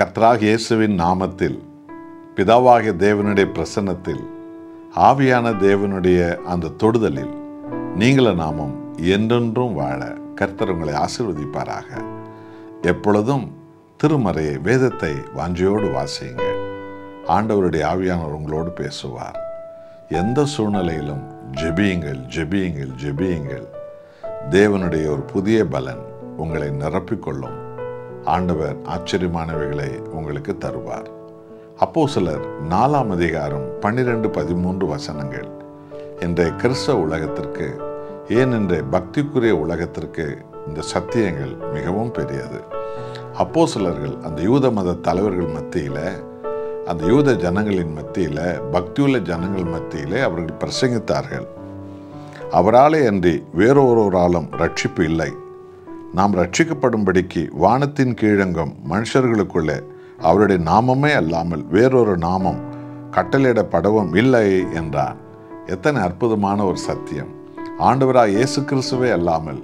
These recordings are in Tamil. கர்த்தராகிய இயேசுவின் நாமத்தில் பிதாவாகிய தேவனுடைய பிரசன்னத்தில் ஆவியான தேவனுடைய அந்த தொடுதலில் நீங்கள நாமும் என்றென்றும் வாழ கர்த்தர் உங்களை ஆசீர்வதிப்பாராக. எப்பொழுதும் திருமறையை வேதத்தை வாஞ்சையோடு வாசியுங்கள். ஆண்டவருடைய ஆவியானவர் உங்களோடு பேசுவார். எந்த சூழ்நிலையிலும் ஜெபியுங்கள் ஜெபியுங்கள் ஜெபியுங்கள். தேவனுடைய ஒரு புதிய பலன் உங்களை நிரப்பிக்கொள்ளும். ஆண்டவர் ஆச்சரியமானவைகளை உங்களுக்கு தருவார். அப்போஸ்தலர் 4 அதிகாரம் 12-13 வசனங்கள் இன்றைய கிறிஸ்தவ உலகத்திற்கு, ஏன் இன்றைய பக்திக்குரிய உலகத்திற்கு இந்த சத்தியங்கள் மிகவும் பெரியது. அப்போஸ்தலர்கள் அந்த யூத மத தலைவர்கள் மத்தியில், அந்த யூத ஜனங்களின் மத்தியில், பக்தியுள்ள ஜனங்கள் மத்தியிலே அவர்கள் பிரசங்கித்தார்கள். அவராலே அன்றி வேறொருவராலும் ரட்சிப்பு இல்லை. நாம் ரட்சிக்கப்படும்படிக்கு வானத்தின் கீழங்கம் மனுஷர்களுக்குள்ளே அவருடைய நாமமே அல்லாமல் வேறொரு நாமம் கட்டளையிடப்படவும் இல்லை என்றான். எத்தனை அற்புதமான ஒரு சத்தியம்! ஆண்டவராக இயேசு கிறிஸ்துவே அல்லாமல்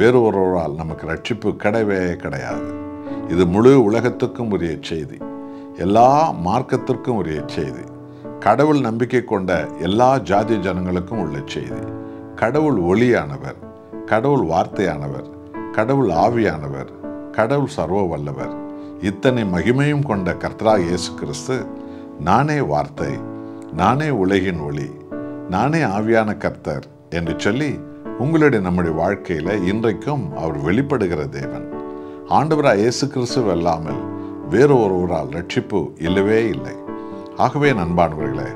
வேறு ஒருவரால் நமக்கு ரட்சிப்பு கிடையவே கிடையாது. இது முழு உலகத்துக்கும் உரிய செய்தி, எல்லா மார்க்கத்திற்கும் உரிய செய்தி, கடவுள் நம்பிக்கை கொண்ட எல்லா ஜாதி ஜனங்களுக்கும் உள்ள செய்தி. கடவுள் ஒளியானவர், கடவுள் வார்த்தையானவர், கடவுள் ஆவியானவர், கடவுள் சர்வ வல்லவர். இத்தனை மகிமையும் கொண்ட கர்த்தராகிய இயேசு கிறிஸ்து, நானே வார்த்தை, நானே உலகின் ஒளி, நானே ஆவியான கர்த்தர் என்று சொல்லி உங்களுடைய நம்முடைய வாழ்க்கையில் இன்றைக்கும் அவர் வெளிப்படுகிற தேவன். ஆண்டவராக இயேசு கிறிஸ்துவ அல்லாமல் வேறு ஒருவரால் ரட்சிப்பு இல்லவே இல்லை. ஆகவே நண்பானவர்களே,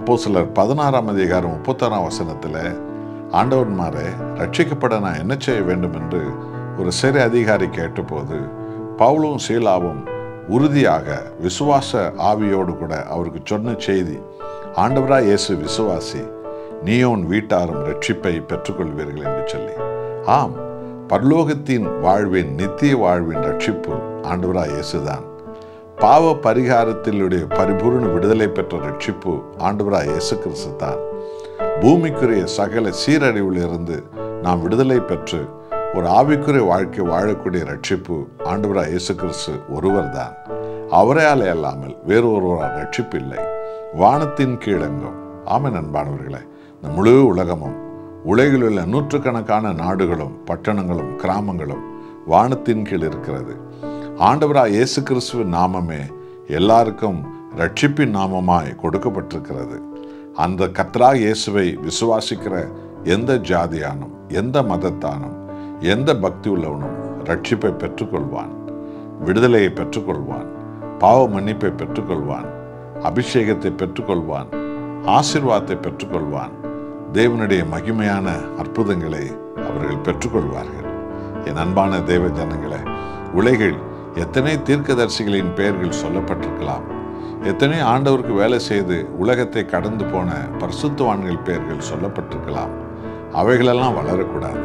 அப்போஸ்தலர் 16 அதிகாரம் 36 வசனத்தில் ஆண்டவன்மாரே ரட்சிக்கப்பட நான் என்ன செய்ய வேண்டும் என்று ஒரு சிறை அதிகாரி கேட்டபோது பவுலும் சீலாவும் உறுதியாக விசுவாச ஆவியோடு கூட அவருக்கு சொன்ன செய்தி, ஆண்டவராக இயேசு விசுவாசி, நீயோன் வீட்டாரும் ரட்சிப்பை பெற்றுக்கொள்வீர்கள் என்று சொல்லி. ஆம், பரலோகத்தின் வாழ்வின் நித்திய வாழ்வின் ரட்சிப்பு ஆண்டவராக இயேசுதான். பாவ பரிகாரத்தினுடைய பரிபூர்ண விடுதலை பெற்ற ரட்சிப்பு ஆண்டவராக இயேசு கிறிஸ்து தான். பூமிக்குரிய சகல சீரழிவிலிருந்து நாம் விடுதலை பெற்று ஒரு ஆவிக்குரிய வாழ்க்கை வாழக்கூடிய ரட்சிப்பு ஆண்டவராக இயேசு கிறிஸ்து ஒருவர் தான். அவரையாலே அல்லாமல் வேறு ஒருவரால் ரட்சிப்பு இல்லை. வானத்தின் கீழங்கும். ஆமை நண்பானவர்களே, இந்த முழு உலகமும், உலகில் உள்ள நூற்றுக்கணக்கான நாடுகளும் பட்டணங்களும் கிராமங்களும் வானத்தின் கீழ் இருக்கிறது. ஆண்டவராக இயேசு கிறிஸ்துவின் நாமமே எல்லாருக்கும் ரட்சிப்பின் நாமமாய் கொடுக்கப்பட்டிருக்கிறது. அந்த கர்த்தராகிய இயேசுவை விசுவாசிக்கிற எந்த ஜாதியானும் எந்த மதத்தானும் எந்த பக்தி உள்ளவனும் ரட்சிப்பை பெற்றுக்கொள்வான், விடுதலையை பெற்றுக்கொள்வான், பாவ மன்னிப்பை பெற்றுக்கொள்வான், அபிஷேகத்தை பெற்றுக்கொள்வான், ஆசீர்வாதத்தை பெற்றுக்கொள்வான், தேவனுடைய மகிமையான அற்புதங்களை அவர்கள் பெற்றுக்கொள்வார்கள். என் அன்பான தேவ ஜனங்களே, உலகில் எத்தனை தீர்க்கதரிசிகளின் பெயர்கள் சொல்லப்பட்டிருக்கலாம், எத்தனை ஆண்டவருக்கு வேலை செய்து உலகத்தை கடந்து போன பரிசுத்தவான்கள் பெயர்கள் சொல்லப்பட்டிருக்கலாம். அவைகளெல்லாம் வளரக்கூடாது.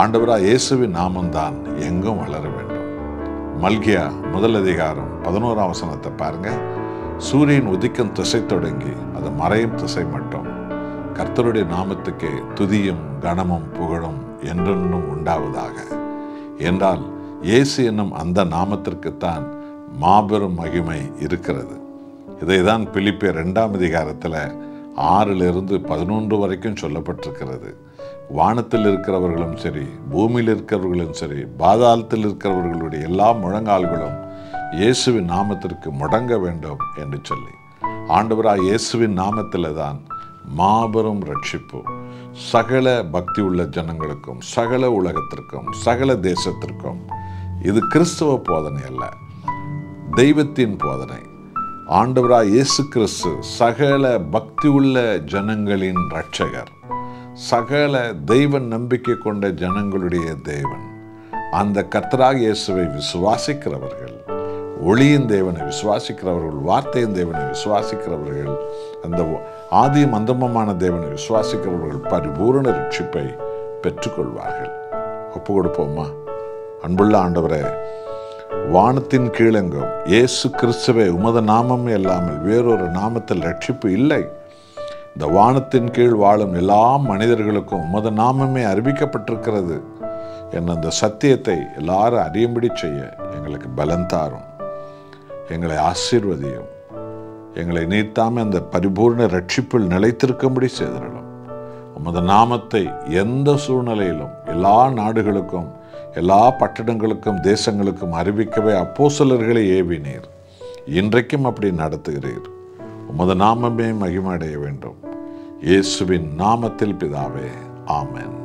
ஆண்டவராக இயேசுவின் நாமம்தான் எங்கும் வளர வேண்டும். மல்கியா 1 அதிகாரம் 11ஆம் வசனத்தை பாருங்க. சூரியன் உதிக்கும் திசை தொடங்கி அது மறையும் திசை மட்டும் கர்த்தருடைய நாமத்துக்கே துதியும் கனமும் புகழும் என்றென்னும் உண்டாவதாக. என்றால் இயேசு என்னும் அந்த நாமத்திற்குத்தான் மாபெரும் மகிமை இருக்கிறது. இதைதான் பிலிப்பியர் 2ஆம் அதிகாரத்தில் 6-11 வரைக்கும் சொல்லப்பட்டிருக்கிறது. வானத்தில் இருக்கிறவர்களும் சரி, பூமியில் இருக்கிறவர்களும் சரி, பாதாளத்தில் இருக்கிறவர்களுடைய எல்லா முழங்கால்களும் இயேசுவின் நாமத்திற்கு முடங்க வேண்டும் என்று சொல்லி. ஆண்டவராக இயேசுவின் நாமத்தில் தான் மாபெரும் ரட்சிப்பு சகல பக்தி உள்ள ஜனங்களுக்கும், சகல உலகத்திற்கும், சகல தேசத்திற்கும். இது கிறிஸ்தவ போதனை அல்ல, தெய்வத்தின் போதனை. ஆண்டவராக இயேசு கிறிஸ்து சகல பக்தி உள்ள ஜனங்களின் இரட்சகர், சகல தெய்வ நம்பிக்கை கொண்ட ஜனங்களுடைய தேவன். அந்த கர்த்தராக இயேசுவை விசுவாசிக்கிறவர்கள், ஒளியின் தேவனை விசுவாசிக்கிறவர்கள், வார்த்தையின் தேவனை விசுவாசிக்கிறவர்கள், அந்த ஆதியும் அந்தமமான தேவனை விசுவாசிக்கிறவர்கள் பரிபூரண ரட்சிப்பை பெற்றுக்கொள்வார்கள். ஒப்பு கொடுப்போமா? அன்புள்ள ஆண்டவரே, வானத்தின் கீழங்கும் இயேசு கிறிஸ்துவே உமது நாமமே அல்லாமல் வேறொரு நாமத்தில் ரட்சிப்பு இல்லை. இந்த வானத்தின் கீழ் வாழும் எல்லா மனிதர்களுக்கும் உமது நாமமே அறிவிக்கப்பட்டிருக்கிறது. என் அந்த சத்தியத்தை எல்லாரும் அறியும்படி செய்ய எங்களுக்கு பலன் தாரும். எங்களை ஆசீர்வதியும், எங்களை நீத்தாமல் அந்த பரிபூர்ண ரட்சிப்பில் நிலைத்திருக்கும்படி செய்திடலாம். உமது நாமத்தை எந்த சூழ்நிலையிலும் எல்லா நாடுகளுக்கும், எல்லா பட்டணங்களுக்கும், தேசங்களுக்கும் அறிவிக்கவே அப்போஸ்தலர்களை ஏவினீர். இன்றைக்கும் அப்படி நடத்துகிறீர். உமது நாமமே மகிமையடைய வேண்டும். இயேசுவின் நாமத்தில் பிதாவே, ஆமென்.